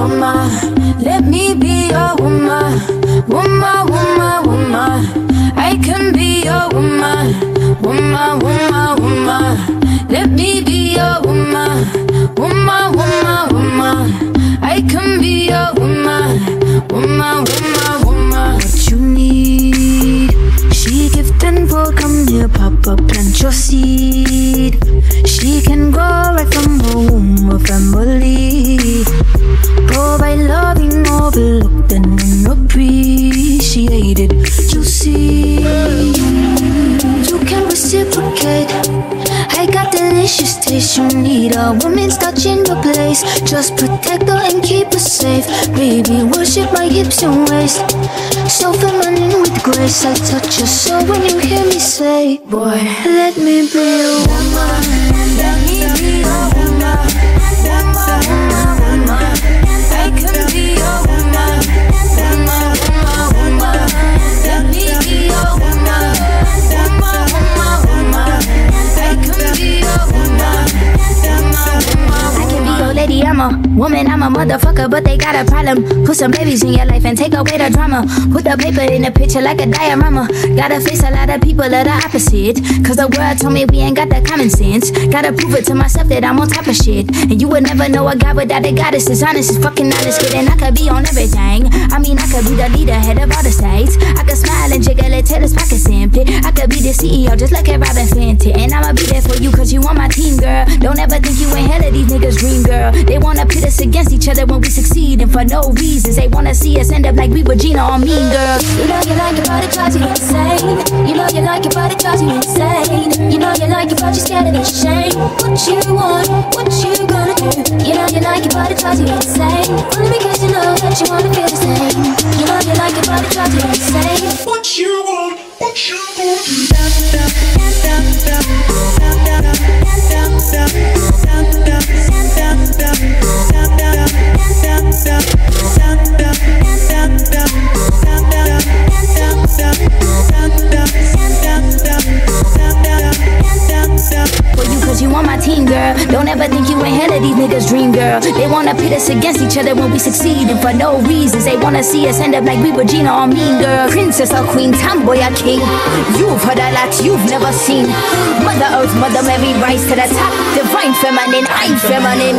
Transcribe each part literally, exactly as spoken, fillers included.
woman. Let me be your woman. Woman, woman, woman. I can be your woman. Woman, woman, woman. Let me be your woman. Woman, woman, woman. I can be your woman. Woman, woman, woman. What you need, she gift and pull. Come here, pop up, plant your seed. She can grow right from home or family. Grow by loving, overlooked and unappreciated. You see, you can reciprocate. I got delicious taste. You need a woman's touch in your place. Just protect her and keep her safe. Baby, worship my hips and waist. So feminine with grace. I touch your soul when you hear me say, boy, let me be a woman. Let me be a woman. Woman, woman, woman. I can be a woman. Woman, woman, woman. Let me be a woman. Woman, woman, woman. I can be a woman. Woman, woman, woman. Lady, I'm a woman, I'm a motherfucker, but they got a problem. Put some babies in your life and take away the drama. Put the paper in the picture like a diorama. Gotta face a lot of people of the opposite, cause the world told me we ain't got the common sense. Gotta prove it to myself that I'm on top of shit. And you would never know a guy without a goddess. As honest as fucking honest, kid, and I could be on everything. I mean, I could be the leader, head of all the states. I could smile and jiggle it till his pockets empty. I could be the C E O just like a Robin Fenty. And I'ma be there for you cause you on my team, girl. Don't ever think you ain't hell of these niggas' dream, girl. They wanna pit us against each other when we succeed, and for no reasons. They wanna see us end up like we were Gina or Mean Girls. You know you like it, but it drives you insane. You know you like it, but it drives you insane. You know you like it, but you're scared of the shame. What you want, what you gonna do? You know you like it, but it drives you insane. Only because you know that you wanna feel the same. You know you like it, but it drives you insane. What you want, what you gonna do? Down, down, down, down, down, down, down, down, down, down, down. Down, down, down, down, down, down, down, for you cause you on my team, girl. Don't ever think you ain't hell of these niggas' dream, girl. They wanna pit us against each other when we succeed, and for no reasons. They wanna see us end up like we were Gina or Mean Girl. Princess or queen, tomboy or king. You've heard a lot you've never seen. Mother Earth, Mother Mary, rise to the top. Divine feminine, I'm feminine.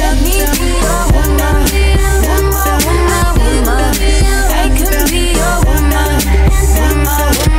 Let me be your woman. Woman, woman, woman. I can be your woman. Woman, woman.